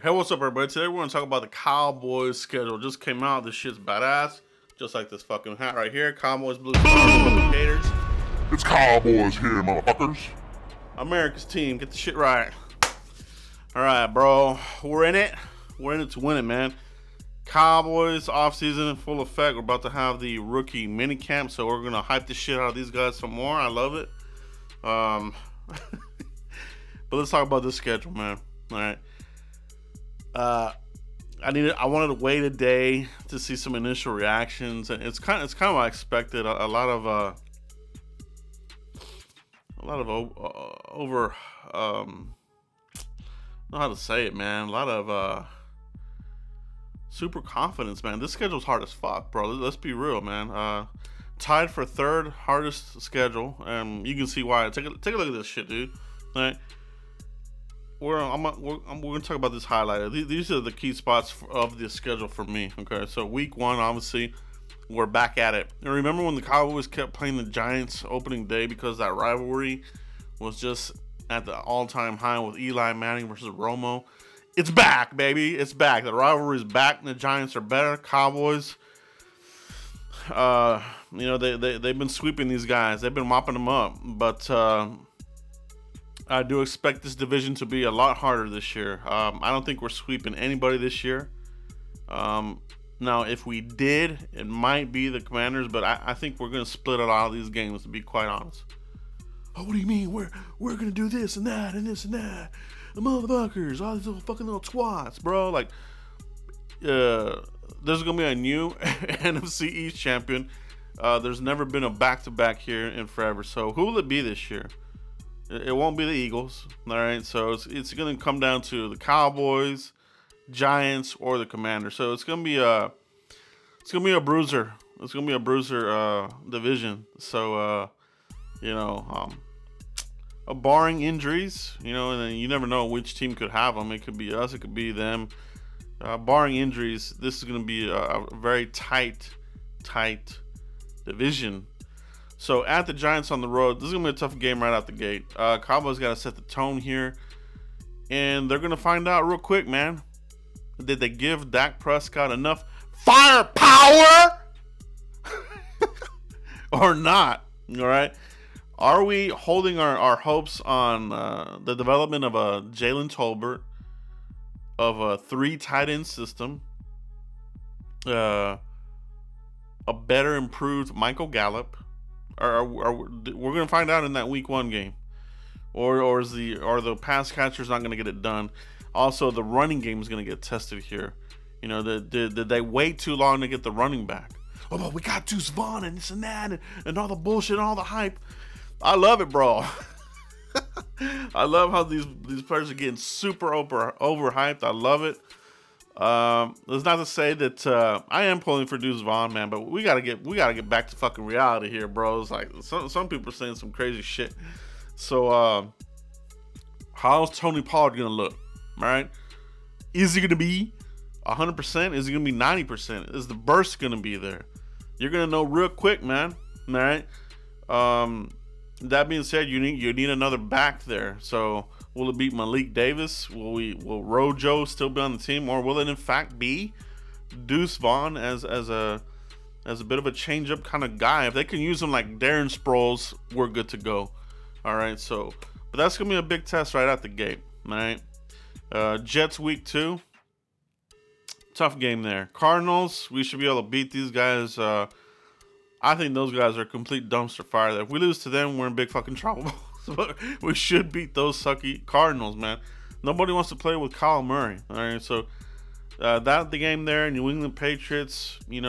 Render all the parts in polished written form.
Hey, what's up, everybody? Today we're going to talk about the Cowboys schedule. Just came out. This shit's badass. Just like this fucking hat right here. Cowboys blue. Haters. It's Cowboys here, motherfuckers. America's team. Get the shit right. All right, bro. We're in it. We're in it to win it, man. Cowboys offseason in full effect. We're about to have the rookie minicamp, so we're going to hype the shit out of these guys some more. I love it. But let's talk about this schedule, man. All right. I wanted to wait a day to see some initial reactions, and it's kind of what I expected. A lot of super confidence, man. This schedule's hard as fuck, bro. Let's be real, man. Tied for third hardest schedule, and you can see why. Take a look at this shit, dude. All right. We're going to talk about this highlighter. These are the key spots of this schedule for me. Okay, so week one, obviously, we're back at it. And remember when the Cowboys kept playing the Giants opening day because that rivalry was just at the all-time high with Eli Manning versus Romo? It's back, baby. It's back. The rivalry is back, and the Giants are better. Cowboys, they've been sweeping these guys. They've been mopping them up, but... I do expect this division to be a lot harder this year. I don't think we're sweeping anybody this year. Now, if we did, it might be the Commanders, but I think we're going to split a lot of these games, to be quite honest. Oh, what do you mean? We're going to do this and that and this and that. The motherfuckers, all these little fucking little twats, bro. Like, there's going to be a new NFC East champion. There's never been a back-to-back here in forever. So who will it be this year? It won't be the Eagles, all right? So it's going to come down to the Cowboys, Giants, or the Commanders. So it's going to be a bruiser. It's going to be a bruiser division. So barring injuries, and then you never know which team could have them. It could be us, it could be them. Barring injuries, this is going to be a very tight division. So at the Giants on the road, this is going to be a tough game right out the gate. Cowboys got to set the tone here. And they're going to find out real quick, man. Did they give Dak Prescott enough firepower or not? All right. Are we holding our hopes on the development of a Jalen Tolbert, of a three tight end system, a better improved Michael Gallup? We're gonna find out in that week one game, or the pass catcher's not gonna get it done. Also, the running game is gonna get tested here. Did they wait too long to get the running back? Oh, but we got Deuce Vaughn and this and that and all the bullshit and all the hype. I love it, bro. I love how these players are getting super overhyped. I love it. That's not to say that I am pulling for Deuce Vaughn, man, but we gotta get back to fucking reality here, bro. It's like some people are saying some crazy shit. So how's Tony Pollard gonna look? All right, is he gonna be 100%? Is he gonna be 90%? Is the burst gonna be there? You're gonna know real quick, man. All right. That being said, you need another back there. So. Will it be Malik Davis? Will Rojo still be on the team, or will it in fact be Deuce Vaughn as a bit of a change up kind of guy? If they can use him like Darren Sproles, we're good to go. All right, so but that's gonna be a big test right out the gate. All right, Jets week 2, tough game there. Cardinals, we should be able to beat these guys. I think those guys are a complete dumpster fire. That if we lose to them, we're in big fucking trouble. We should beat those sucky Cardinals, man. Nobody wants to play with Kyle Murray. All right, so that the game there. New England Patriots, did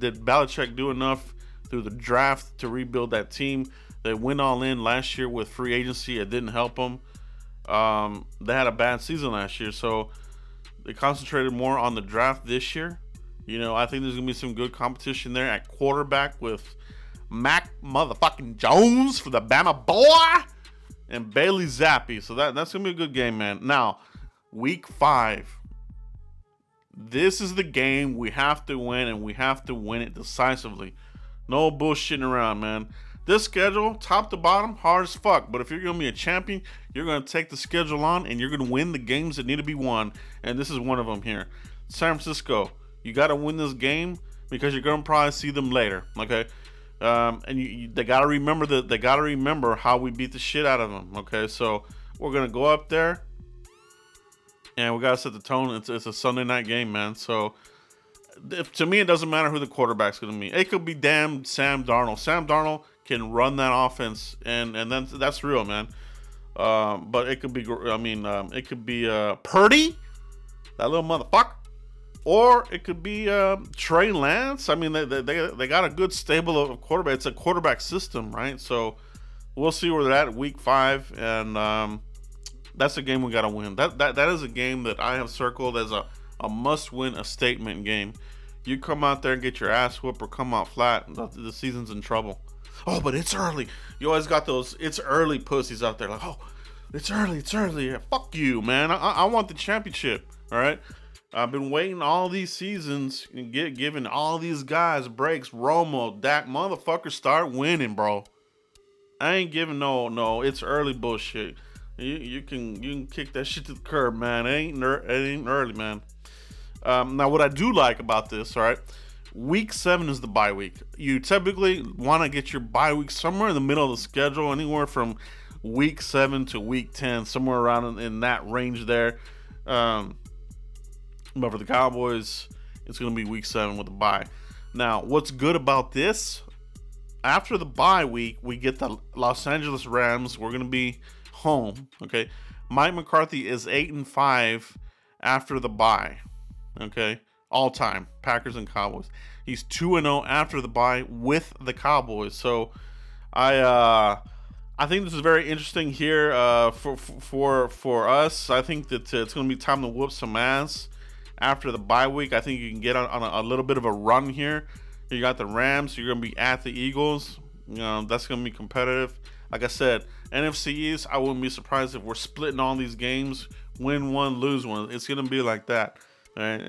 Belichick do enough through the draft to rebuild that team? They went all in last year with free agency. It didn't help them. They had a bad season last year, so they concentrated more on the draft this year. I think there's going to be some good competition there at quarterback with Mac motherfucking Jones for the Bama boy, and Bailey Zappi. So that's going to be a good game, man. Now, week 5. This is the game we have to win, and we have to win it decisively. No bullshitting around, man. This schedule, top to bottom, hard as fuck. But if you're going to be a champion, you're going to take the schedule on, and you're going to win the games that need to be won. And this is one of them here. San Francisco, you got to win this game because you're going to probably see them later, okay? They got to remember that. They got to remember how we beat the shit out of them, okay? So we're going to go up there, and we got to set the tone. It's a Sunday night game, man. So to me, it doesn't matter who the quarterback's going to be. It could be damn Sam Darnold. Sam Darnold can run that offense, and then that's real, man. But it could be, it could be Purdy, that little motherfucker, or it could be Trey Lance. I mean, they got a good stable of quarterback. It's a quarterback system, right? So we'll see where they're at week 5, and that's a game we gotta win. That is a game that I have circled as a must-win, a statement game. You come out there and get your ass whooped or come out flat, the season's in trouble. Oh, but it's early. You always got those "it's early" pussies out there. Like, oh, it's early. Yeah, fuck you, man. I want the championship. All right, I've been waiting all these seasons and giving all these guys breaks. Romo, Dak, motherfucker, start winning, bro. I ain't giving no. It's early bullshit. You can kick that shit to the curb, man. It ain't early, man. Now, what I do like about this, all right. Week 7 is the bye week. You typically want to get your bye week somewhere in the middle of the schedule, anywhere from week 7 to week 10, somewhere around in that range there. But for the Cowboys, it's going to be week 7 with the bye. Now, what's good about this? After the bye week, we get the Los Angeles Rams. We're going to be home. Okay, Mike McCarthy is 8-5 after the bye. Okay. All time, Packers and Cowboys. He's 2-0 after the bye with the Cowboys. So, I think this is very interesting here for us. I think that it's going to be time to whoop some ass after the bye week. I think you can get on a little bit of a run here. You got the Rams. You're going to be at the Eagles. You know, that's going to be competitive. Like I said, NFC East. I wouldn't be surprised if we're splitting all these games. Win one, lose one. It's going to be like that. All right,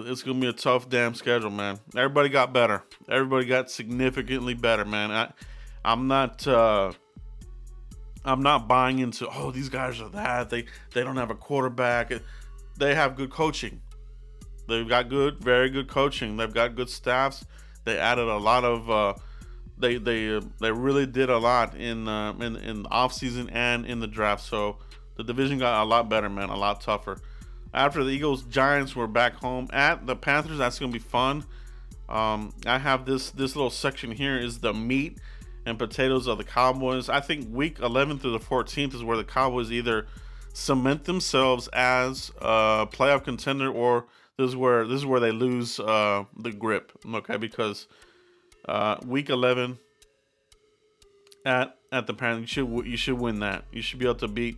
it's gonna be a tough damn schedule, man. Everybody got better. Everybody got significantly better, man. I'm not buying into, oh, these guys are that. They don't have a quarterback. They have good coaching. They've got good, very good coaching. They've got good staffs. They added a lot of. They really did a lot in the offseason and in the draft. So the division got a lot better, man. A lot tougher. After the Eagles, Giants, we're back home at the Panthers. That's going to be fun. I have this little section here is the meat and potatoes of the Cowboys. I think week 11 through the 14th is where the Cowboys either cement themselves as a playoff contender, or this is where they lose the grip. Okay, because week 11 at the Panthers, you should win that. You should be able to beat.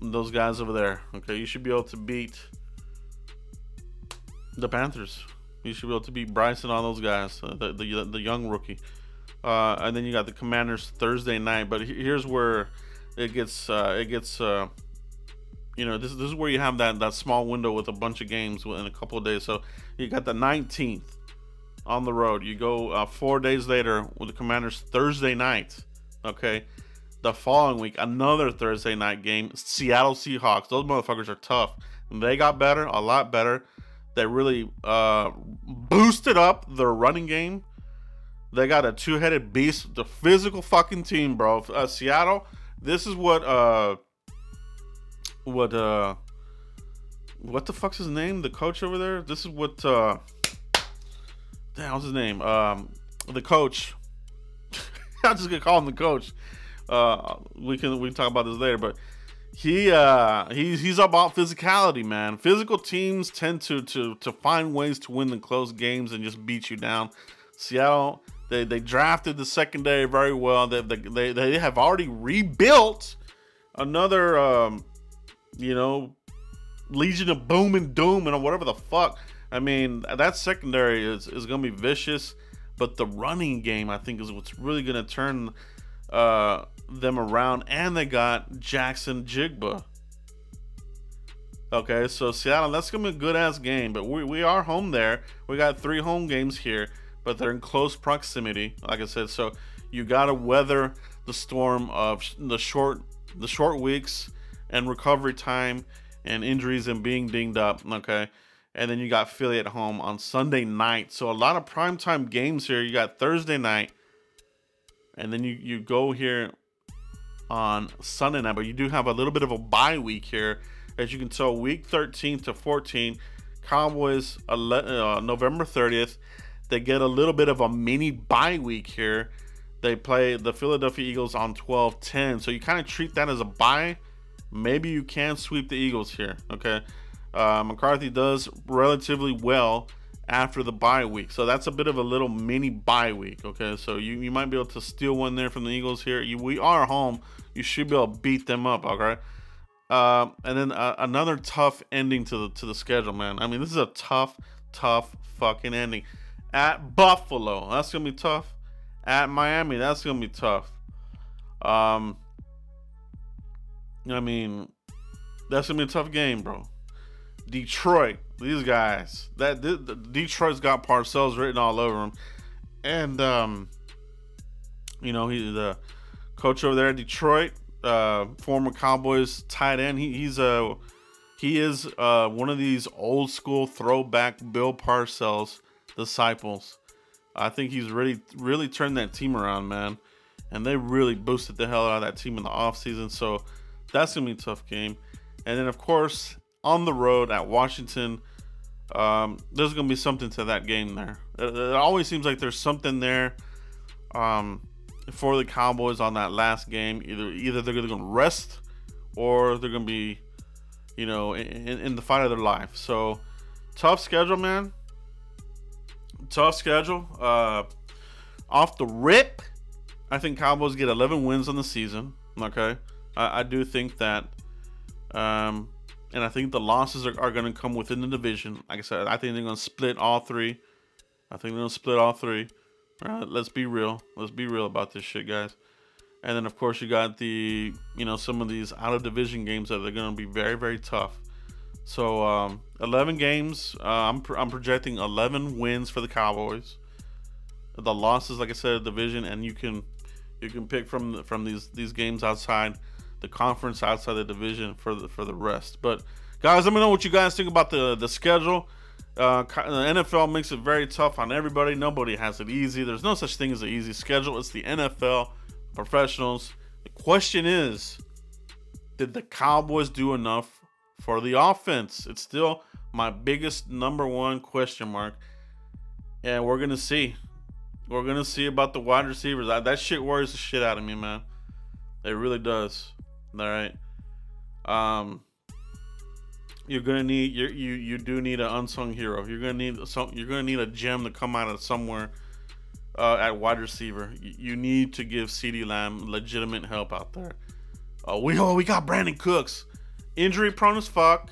Those guys over there, okay? You should be able to beat the Panthers. You should be able to beat Bryson, all those guys, the young rookie. And then you got the Commanders Thursday night. But here's where it gets this is where you have that small window with a bunch of games within a couple of days. So you got the 19th on the road. You go 4 days later with the Commanders Thursday night, okay? The following week, another Thursday night game, Seattle Seahawks. Those motherfuckers are tough. They got better, a lot better. They really boosted up their running game. They got a two-headed beast, the physical fucking team, bro. Seattle, this is what the fuck's his name? The coach over there? This is what, what's his name? The coach. I'm just gonna call him the coach. We can talk about this later, but he's about physicality, man. Physical teams tend to find ways to win the close games and just beat you down. Seattle, they drafted the secondary very well. They have already rebuilt another Legion of Boom and Doom and whatever the fuck. I mean, that secondary is gonna be vicious, but the running game I think is what's really gonna turn them around, and they got Jackson Jigba. Okay, so Seattle, that's gonna be a good ass game, but we are home there. We got three home games here, but they're in close proximity, like I said. So you gotta weather the storm of the short weeks and recovery time and injuries and being dinged up. Okay, and then you got Philly at home on Sunday night. So a lot of primetime games here. You got Thursday night, and then you go here on Sunday night, but you do have a little bit of a bye week here. As you can tell, week 13 to 14, Cowboys, November 30th, they get a little bit of a mini bye week here. They play the Philadelphia Eagles on 12-10. So you kind of treat that as a bye. Maybe you can sweep the Eagles here, okay? McCarthy does relatively well after the bye week. So that's a bit of a little mini bye week, okay? So you might be able to steal one there from the Eagles here. We are home. You should be able to beat them up, okay? And then another tough ending to the schedule, man. I mean, this is a tough fucking ending. At Buffalo, that's gonna be tough. At Miami, that's gonna be tough. I mean, that's gonna be a tough game, bro. Detroit, these guys. Detroit's got Parcells written all over them, and you know, he's the coach over there at Detroit. Former Cowboys tight end. He is one of these old school throwback Bill Parcells disciples. I think he's really turned that team around, man. And they really boosted the hell out of that team in the offseason. So that's gonna be a tough game. And then of course on the road at Washington, there's gonna be something to that game there. It always seems like there's something there. For the Cowboys on that last game, either they're going to rest or they're going to be, you know, in the fight of their life. So tough schedule, man. Tough schedule. Off the rip, I think Cowboys get 11 wins on the season. Okay, I do think that, and I think the losses are going to come within the division. Like I said, I think they're going to split all three. Let's be real about this shit, guys. And then of course you got the, you know, some of these out of division games that are going to be very, very tough. So 11 games, I'm projecting 11 wins for the Cowboys. The losses, like I said, division, and you can pick from these games outside the conference, outside the division for the rest. But guys, let me know what you guys think about the schedule. The NFL makes it very tough on everybody. Nobody has it easy. There's no such thing as an easy schedule. It's the NFL professionals. The question is, did the Cowboys do enough for the offense? It's still my biggest number one question mark. And we're going to see. We're going to see about the wide receivers. That shit worries the shit out of me, man. It really does. All right. You're gonna need you do need an unsung hero. You're gonna need a gem to come out of somewhere at wide receiver. You need to give CeeDee Lamb legitimate help out there. We got Brandon Cooks, injury prone as fuck.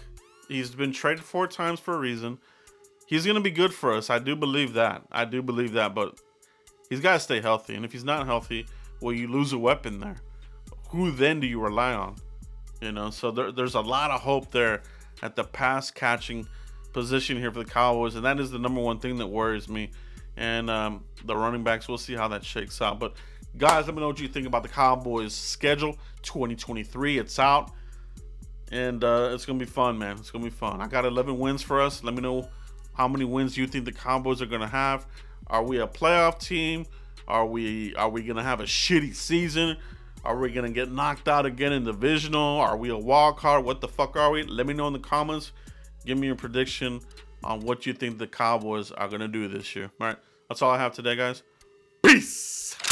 He's been traded 4 times for a reason. He's gonna be good for us. I do believe that. But he's gotta stay healthy. And if he's not healthy, well, you lose a weapon there. Who then do you rely on? You know. So there's a lot of hope there at the pass catching position here for the Cowboys, and that is the number one thing that worries me. And the running backs, we'll see how that shakes out. But guys, let me know what you think about the Cowboys schedule 2023. It's out, and it's gonna be fun, man. It's gonna be fun. I got 11 wins for us. Let me know how many wins you think the Cowboys are gonna have. Are we a playoff team? Are we gonna have a shitty season? Are we going to get knocked out again in divisional? Are we a wild card? What the fuck are we? Let me know in the comments. Give me your prediction on what you think the Cowboys are going to do this year. All right. That's all I have today, guys. Peace.